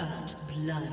First blood.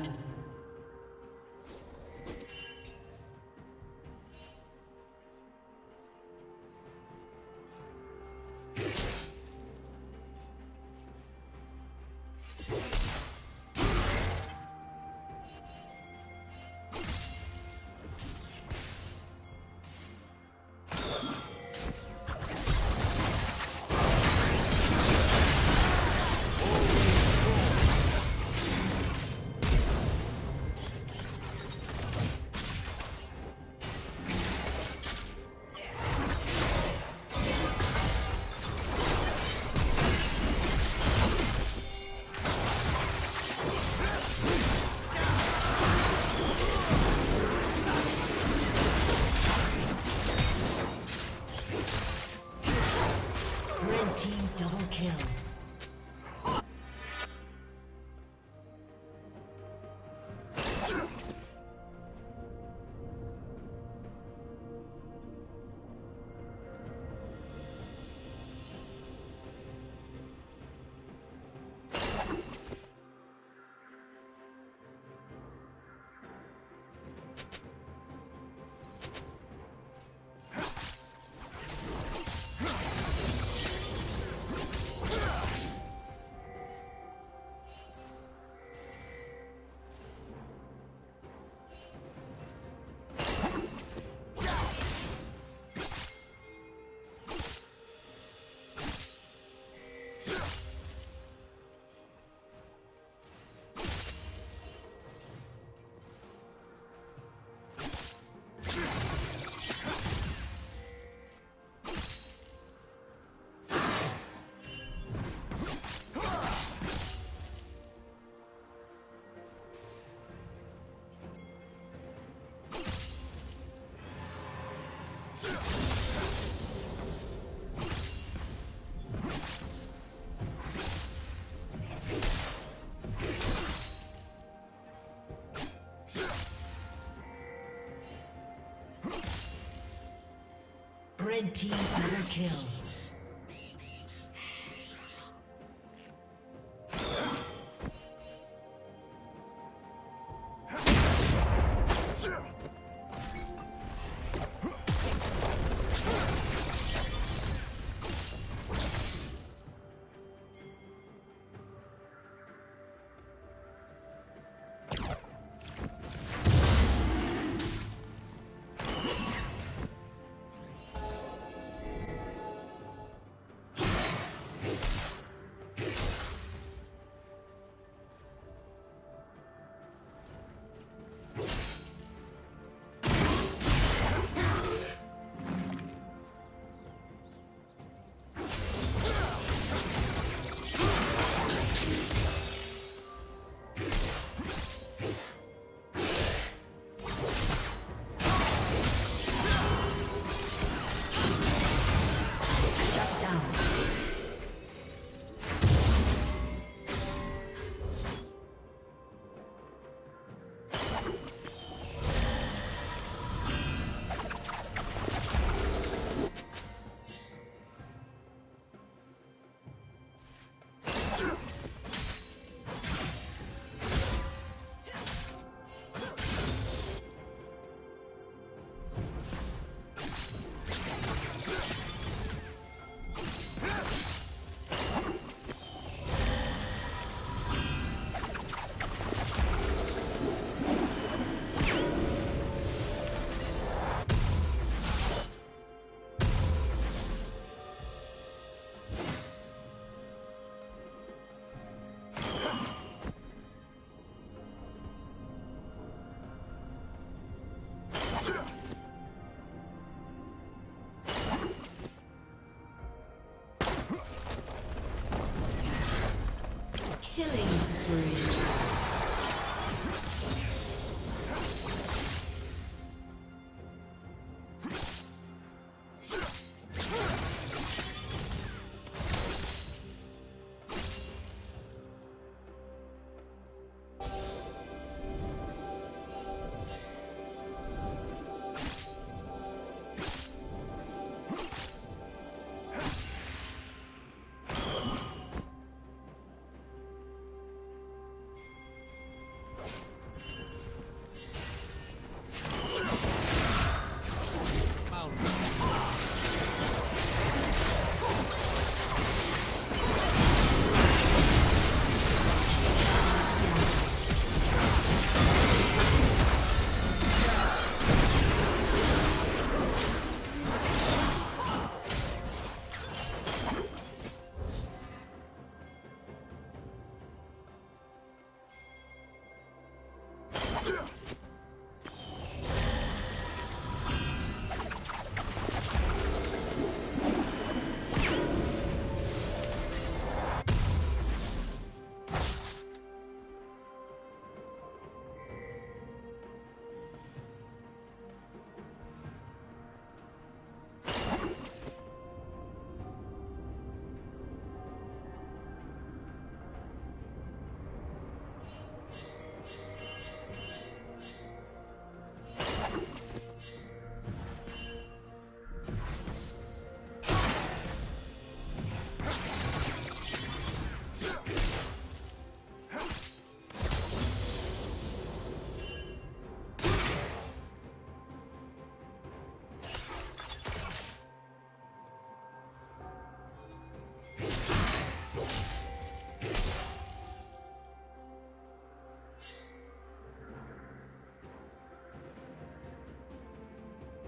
Red team double kill.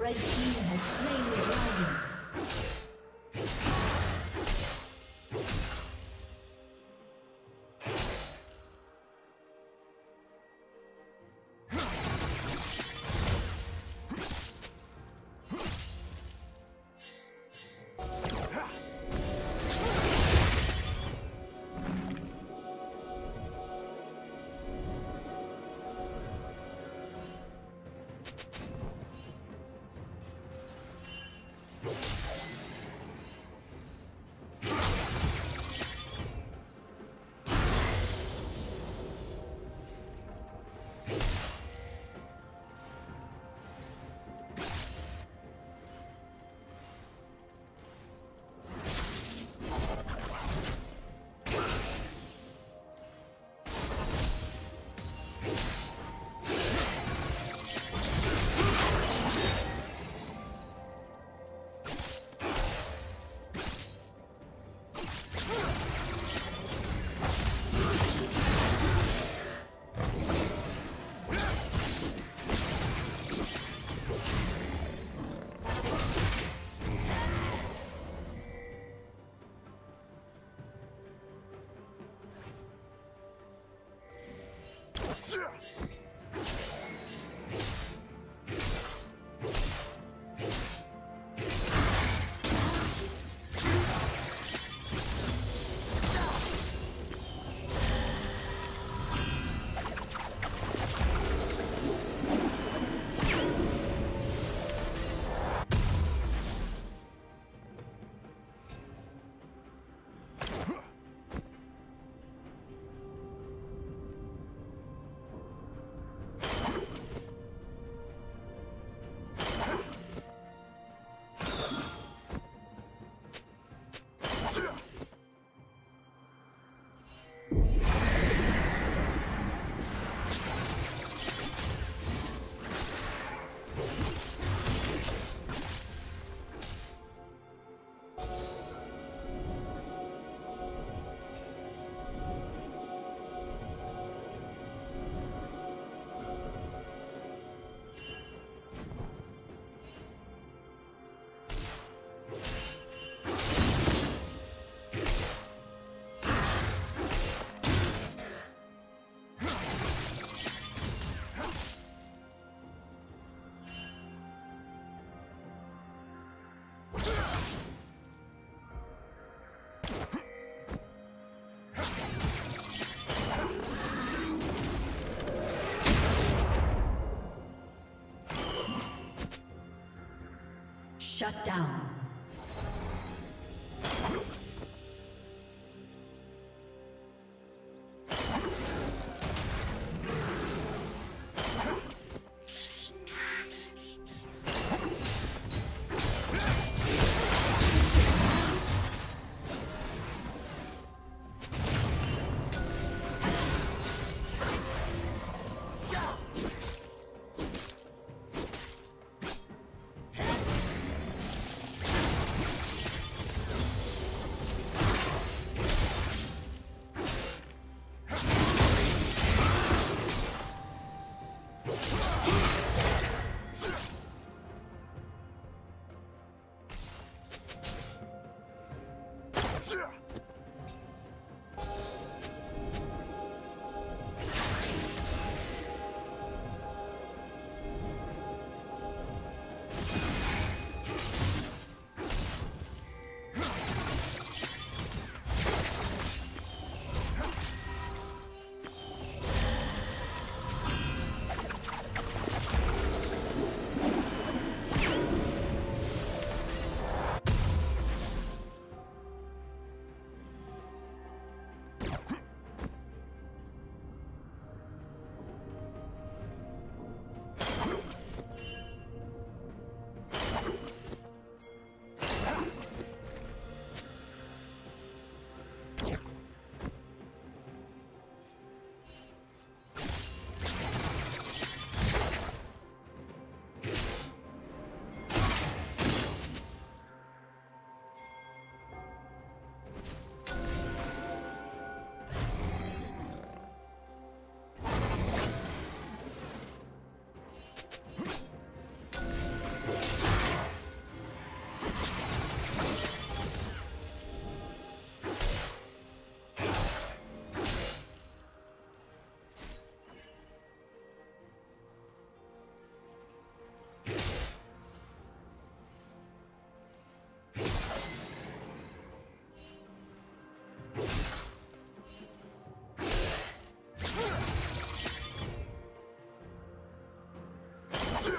Red team has slain the dragon. Shut down. Blue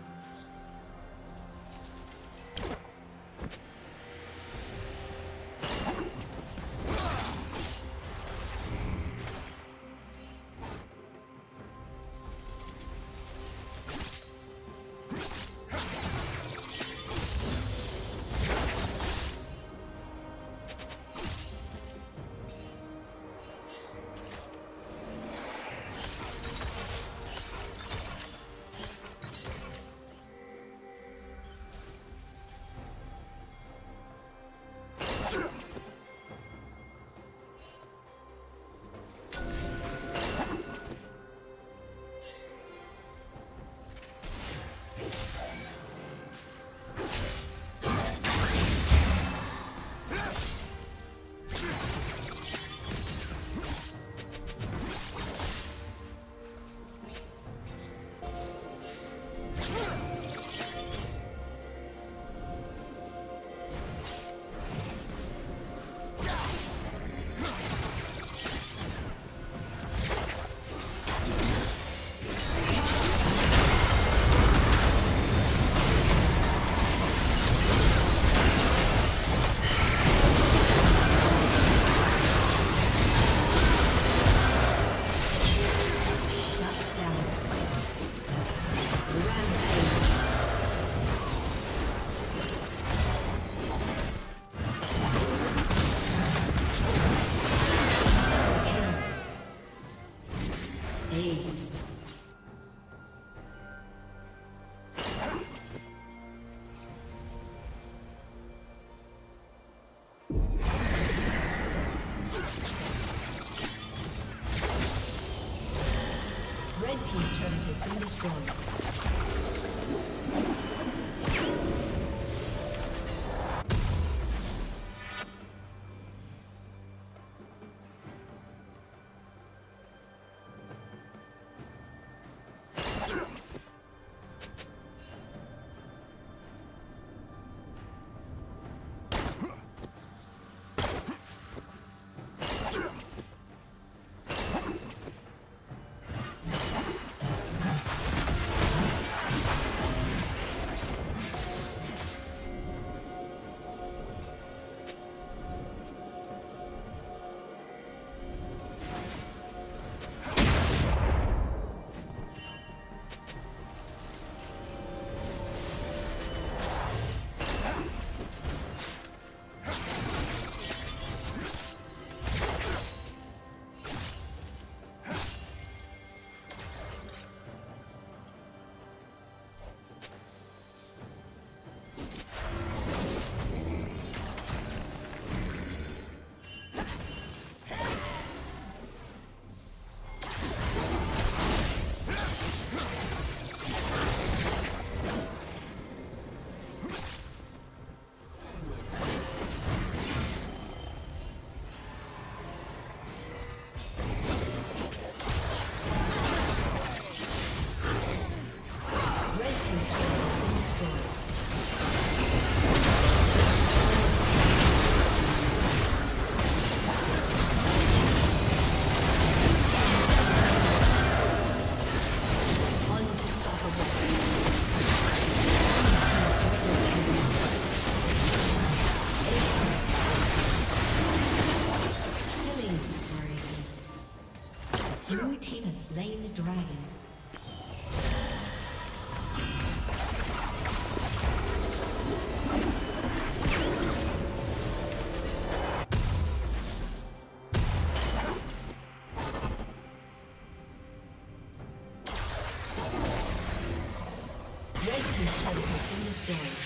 team's turret has been destroyed.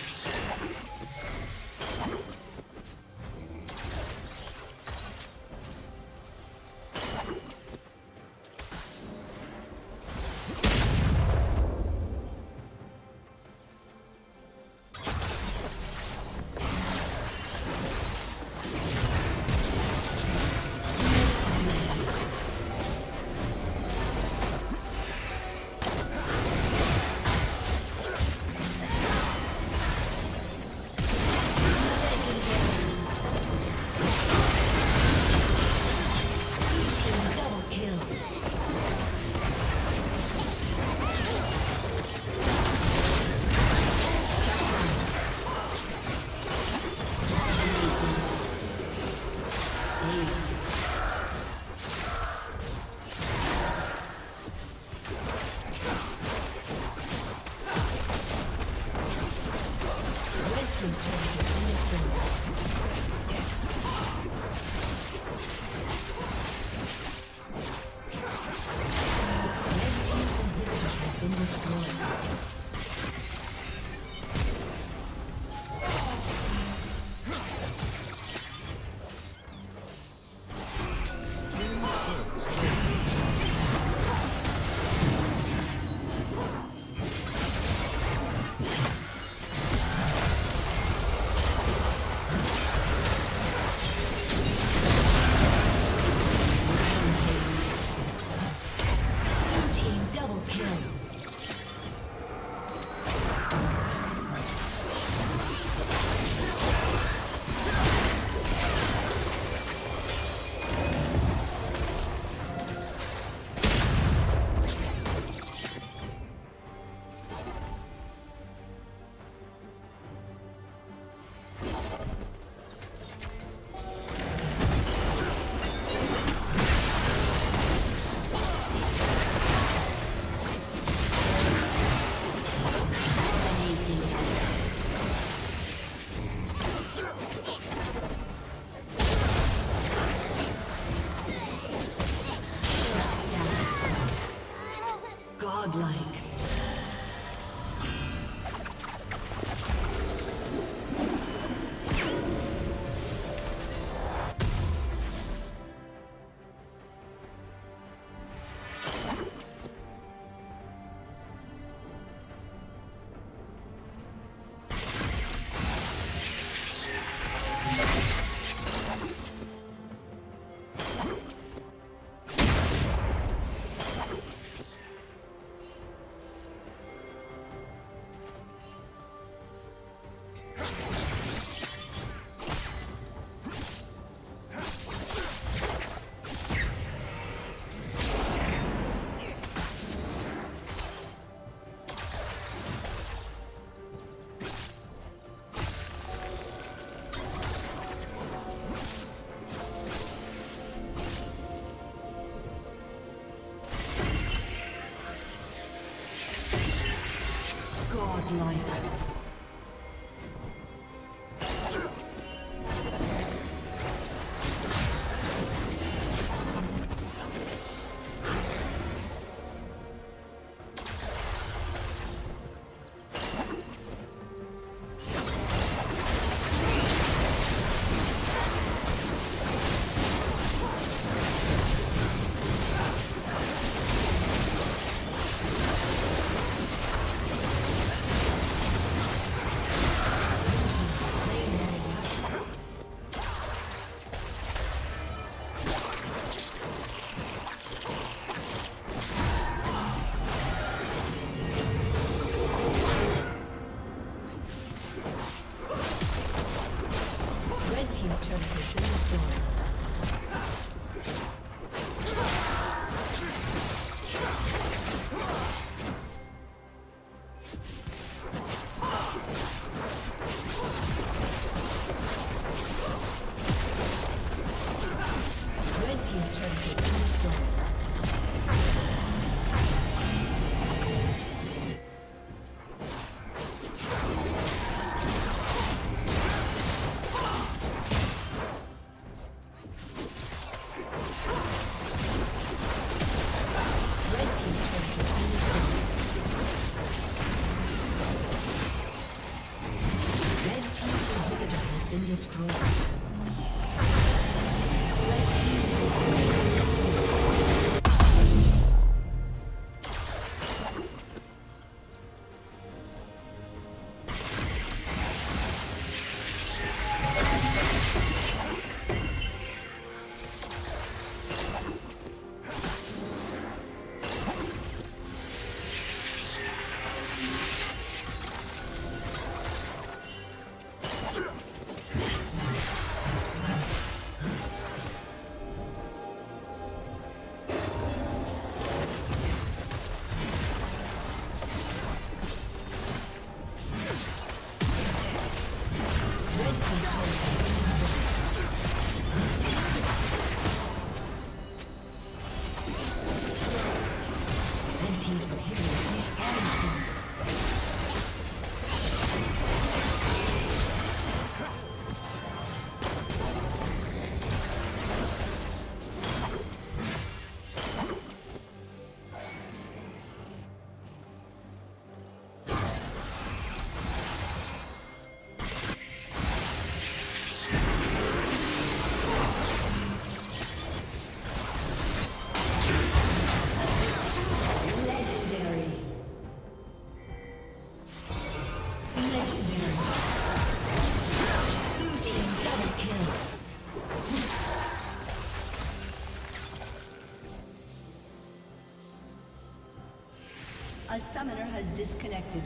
A summoner has disconnected.